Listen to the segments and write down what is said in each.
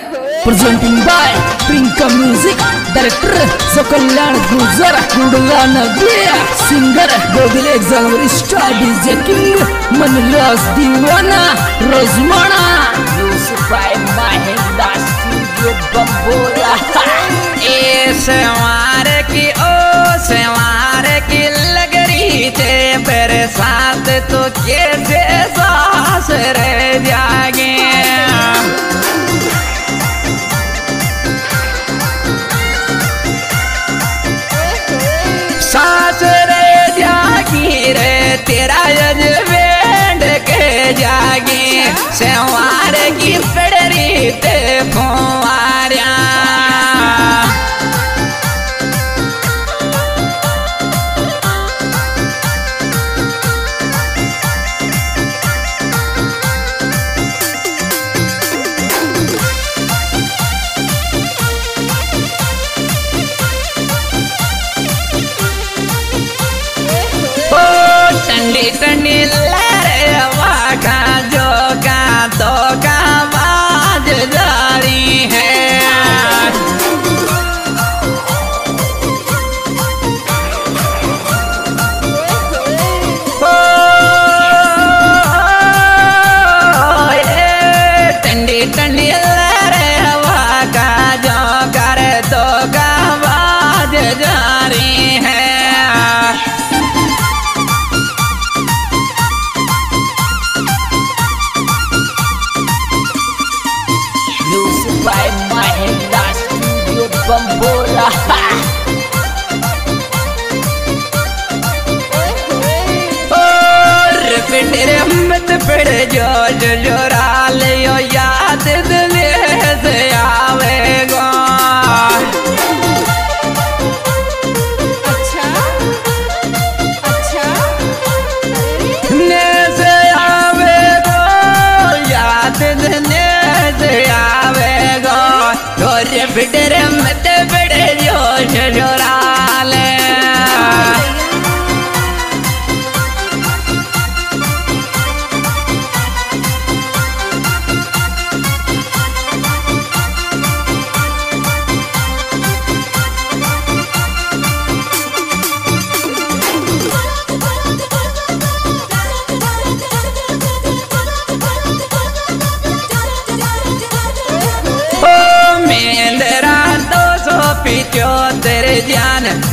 Presenting by Priyanka music director सकल्याण गुजर गुड़गा नगरिया सिंगर गोदिले जनवरी स्टार डीजे किंग मनराज दीवाना रजवाना म्यूजिक बाय महेंद्र स्टूडियो बम्बोरा ए सवार की ओ सवार की लग रही थे मेरे साथ तो कैसे सास रह जाएंगे तेरा यजमेंड के जागे सेवार की पड़री ते फुआरिया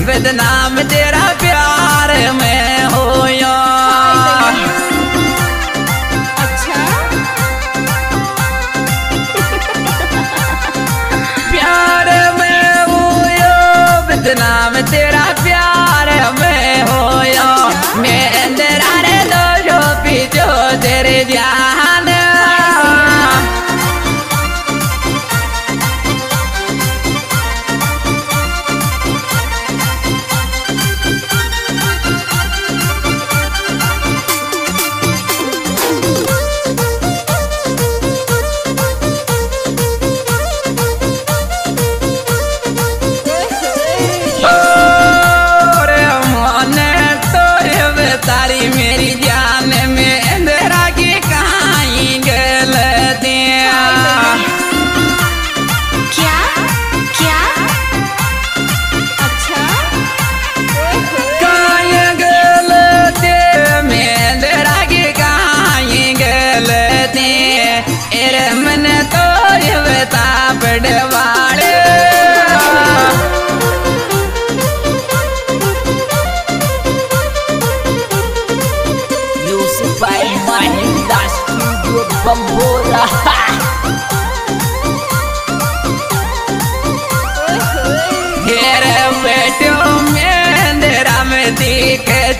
बदनाम तेरा प्यार में हो या अच्छा प्यार में हो या बदनाम तेरा प्यार में हो या मैं तेरा रे दो जो पीछो तेरे जान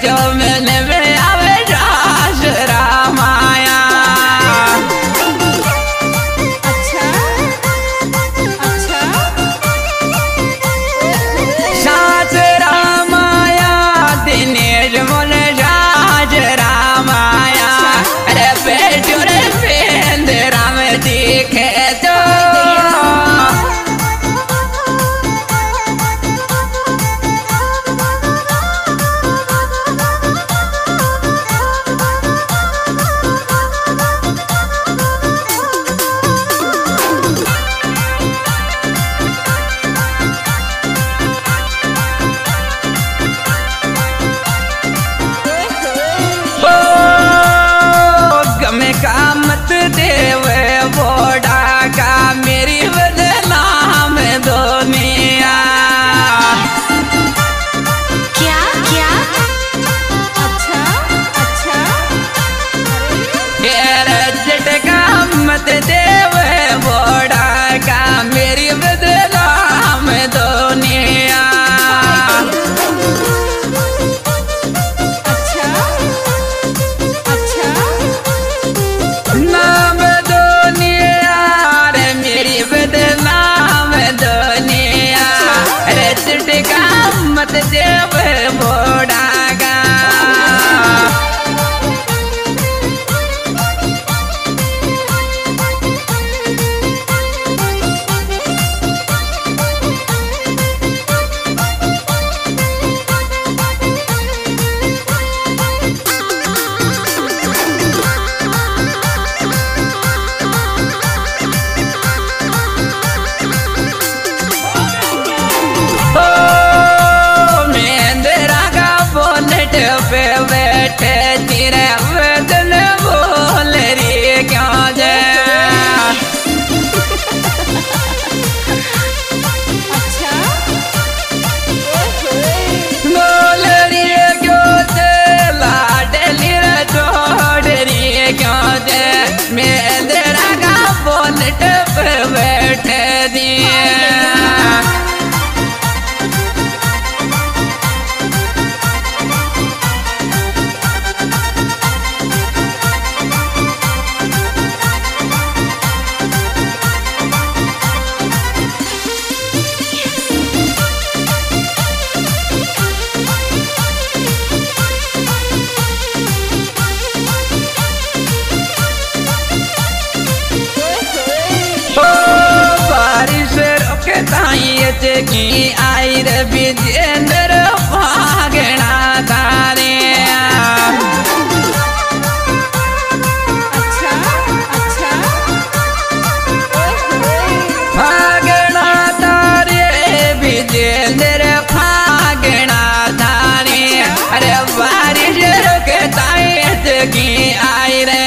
जो मैंने में आवे राज रामाया अच्छा अच्छा सास रामाया दिनेश मन राज रामाया अरे बेटू रे पेंद राम देवे बोड़ा का मेरी बदला हमें दुनिया। क्या क्या अच्छा अच्छा तेरे झटका मत देवे बोड़ा का मेरी बदला हमें दुनिया। मत देवे बोड़ा का आई रे विजेंद्र भागना तारे। अच्छा अच्छा भागना तारे विजेंद्र भागना तारे। अरे बारिश रुकता की आई रे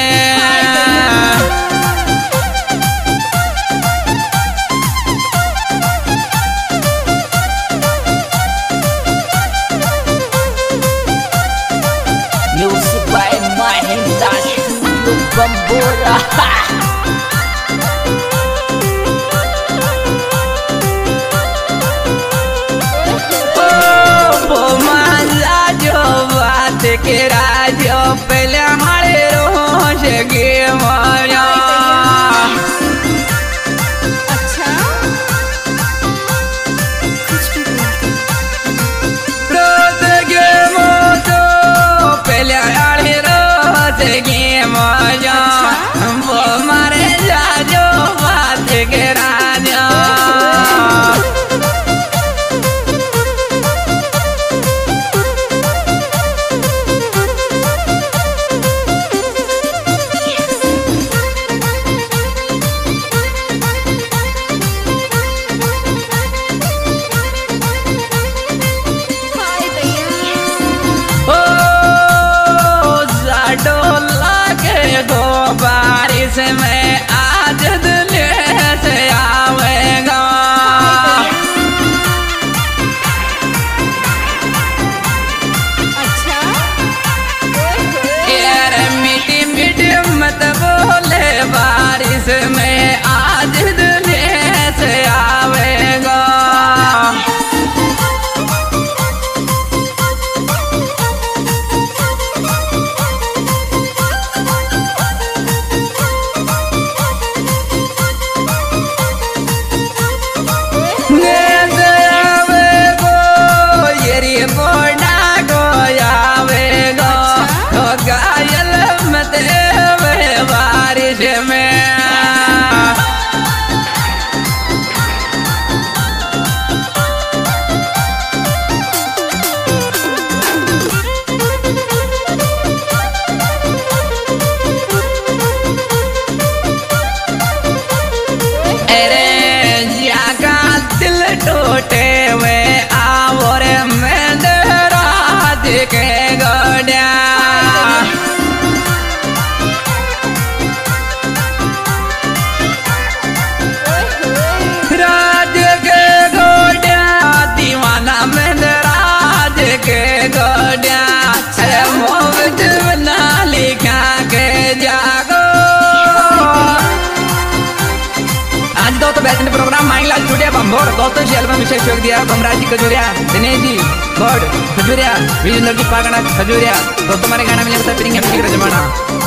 और गौतम जी एल्बम विशेष योग दिया बमराज जी खजूरिया, दिनेश जी गौड खजूरिया, विजेंद्र जी पागड़ा खजूरिया। दोस्तों हमारे गाना मिले फिर जमाना।